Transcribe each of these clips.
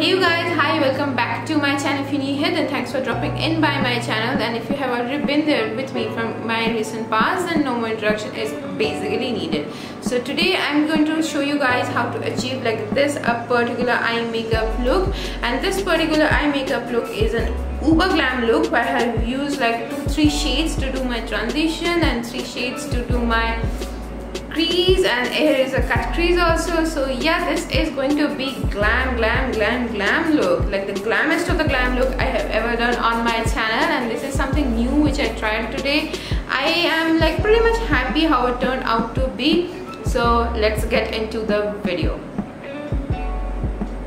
Hey you guys, hi, welcome back to my channel. If you're new here, then thanks for dropping in by my channel, and if you have already been there with me from my recent past, then no more introduction is basically needed. So today I'm going to show you guys how to achieve like this a particular eye makeup look, and this particular eye makeup look is an uber glam look where I have used like 2-3 shades to do my transition and 3 shades to do my crease, and here is a cut crease also. So yeah, this is going to be glam look, like the glammest of the glam look I have ever done on my channel, and this is something new which I tried today. I am like pretty much happy how it turned out to be, so let's get into the video.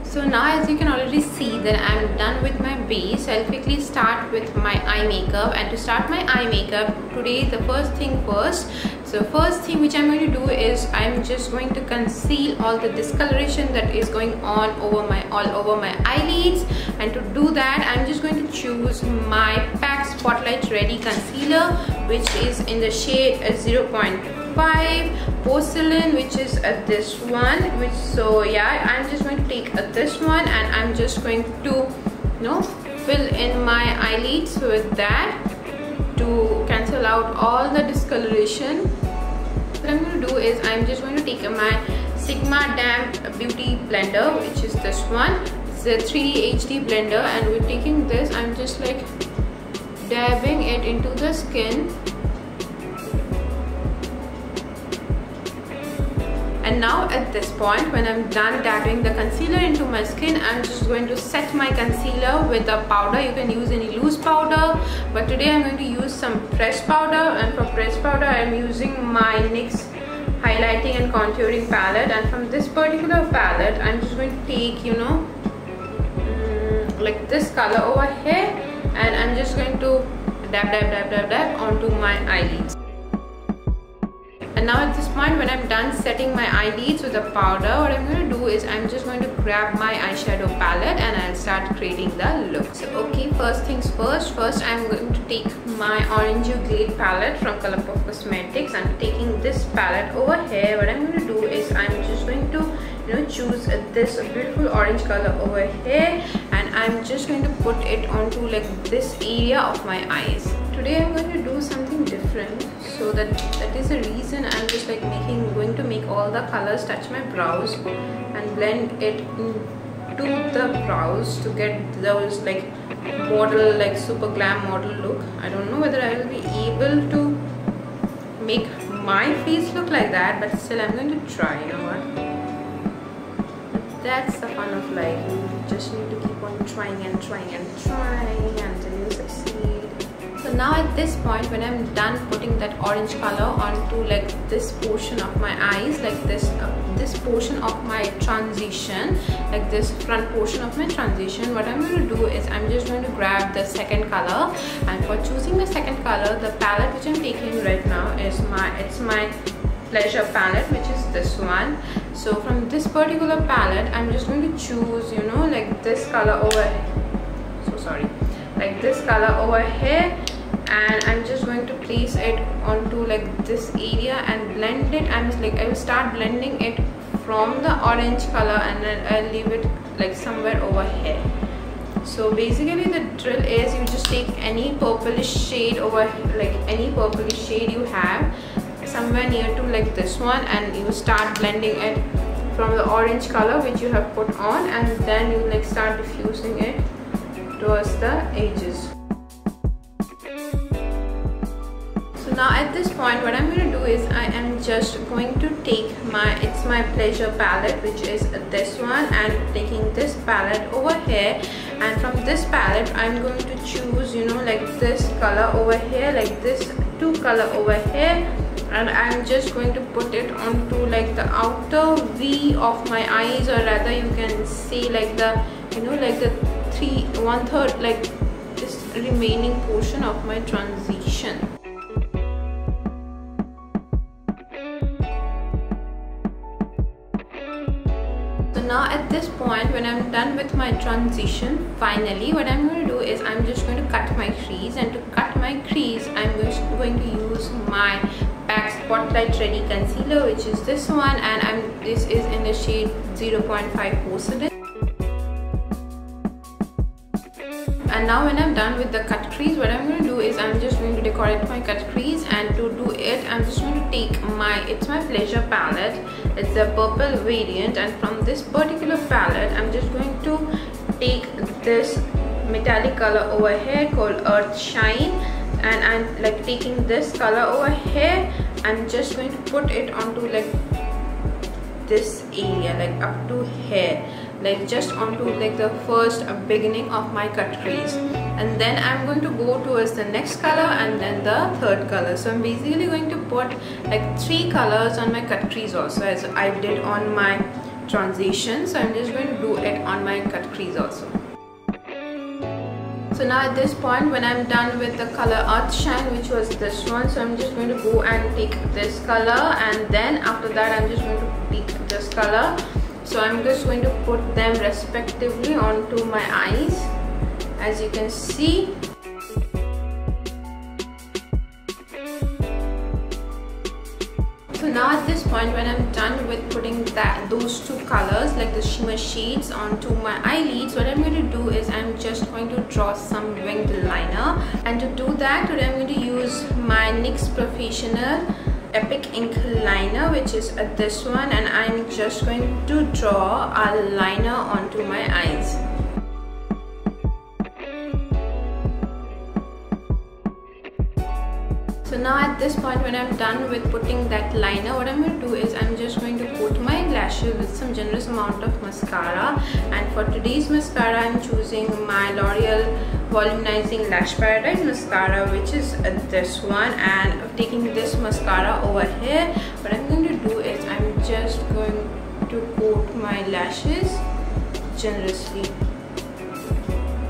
So now, as you can already see, that I'm done with my base. I'll quickly start with my eye makeup, and to start my eye makeup today, the first thing first. So first thing which I'm going to do is I'm just going to conceal all the discoloration that is going on over my all over my eyelids, and to do that I'm just going to choose my PAC Spotlight Ready concealer, which is in the shade 0.5 porcelain, which is this one, which, so yeah, I'm just going to take this one and I'm just going to, you know, fill in my eyelids with that to cancel out all the discoloration. What I'm going to do is I'm just going to take my Sigma damp beauty blender, which is this one. It's a 3D HD blender, and we're taking this, I'm just like dabbing it into the skin. And now at this point, when I'm done dabbing the concealer into my skin, I'm just going to set my concealer with a powder. You can use any loose powder, but today I'm going to use some pressed powder, and for pressed powder I'm using my NYX highlighting and contouring palette, and from this particular palette I'm just going to take, you know, like this color over here, and I'm just going to dab onto my eyelids. And now at this point, when I'm done setting my eyelids with the powder, what I'm going to do is I'm just going to grab my eyeshadow palette and I'll start creating the look. So okay, first things first. First I'm going to take my orange glade palette from Colourpop Cosmetics. I'm taking this palette over here. What I'm going to do is I'm just going to, you know, choose this beautiful orange color over here, and I'm just going to put it onto like this area of my eyes. Today I'm going to do something different, so that is the reason I'm just like going to make all the colors touch my brows and blend it into the brows to get those like model, like super glam model look. I don't know whether I will be able to make my face look like that, but still I'm going to try. You know what, that's the fun of life. You just need to keep on trying until you succeed. So now at this point, when I'm done putting that orange color onto like this portion of my eyes, like this portion of my transition, like this front portion of my transition, what I'm going to do is I'm just going to grab the second color, and for choosing the second color, the palette which I'm taking right now is my It's My Pleasure palette, which is this one. So from this particular palette I'm just going to choose, you know, like this color over here. So sorry, like this color over here, and I'm just going to place it onto like this area and blend it. I'm just like, I will start blending it from the orange color, and then I'll leave it like somewhere over here. So basically the drill is you just take any purplish shade over, like any purplish shade you have somewhere near to like this one, and you start blending it from the orange color which you have put on, and then you like start diffusing it towards the edges. So now at this point, what I'm going to do is I am just going to take my It's My Pleasure palette, which is this one, and taking this palette over here, and from this palette I'm going to choose, you know, like this color over here, like this two color over here, and I'm just going to put it onto like the outer V of my eyes, or rather you can say like the, you know, like the 1/3, like this remaining portion of my transition. So now at this point, when I'm done with my transition, finally what I'm going to do is I'm just going to cut my crease, and to cut my crease I'm just going to use my PAC Spotlight Ready concealer, which is this one, and this is in the shade 0.5 porcelain. And now when I'm done with the cut crease, what I'm going to do is I'm just going to decorate my cut crease, and to do it I'm just going to take my It's My Pleasure palette. It's a purple variant, and from this particular palette I'm just going to take this metallic color over here called Earth Shine, and I'm like taking this color over here, I'm just going to put it onto like this area, like up to here, like just onto like the first beginning of my cut crease. And then I'm going to go towards the next color and then the third color. So I'm basically going to put like three colors on my cut crease also, as I did on my transition. So I'm just going to do it on my cut crease also. So now at this point, when I'm done with the color Earth Shine, which was this one, so I'm just going to go and take this color, and then after that I'm just going to pick this color. So I'm just going to put them respectively onto my eyes, as you can see. So now at this point, when I'm done with putting those two colors, like the shimmer shades, onto my eyelids, what I'm going to do is I'm just going to draw some winged liner. And to do that, today I'm going to use my NYX Professional Epic Ink liner, which is this one, and I'm just going to draw a liner onto my eyes. So now at this point, when I'm done with putting that liner, what I'm going to do is I'm just going to coat my lashes with some generous amount of mascara. And for today's mascara, I'm choosing my L'Oreal Volumizing Lash Paradise mascara, which is this one. And taking this mascara over here, what I'm going to do is I'm just going to coat my lashes generously.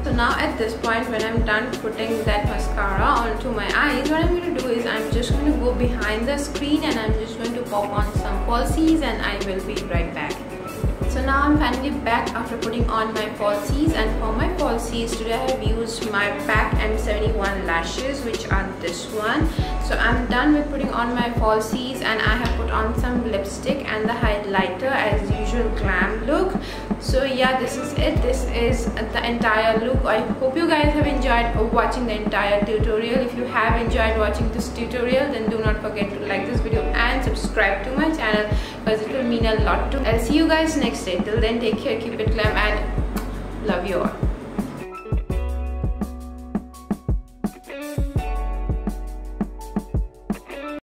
So now at this point, when I'm done putting that mascara onto my eyes, what I'm going to do is I'm just going to go behind the screen and I'm just going to pop on some falsies, and I will be right back. So now I'm finally back after putting on my falsies, and for my falsies today I have used my PAC M71 lashes, which are this one. So I'm done with putting on my falsies, and I have put on some lipstick and the highlighter as usual glam look. So yeah, this is it. This is the entire look. I hope you guys have enjoyed watching the entire tutorial. If you have enjoyed watching this tutorial, then do not forget to like this video and subscribe to my channel, because it will mean a lot to me. I'll see you guys next day. Till then, take care, keep it glam, and love you all.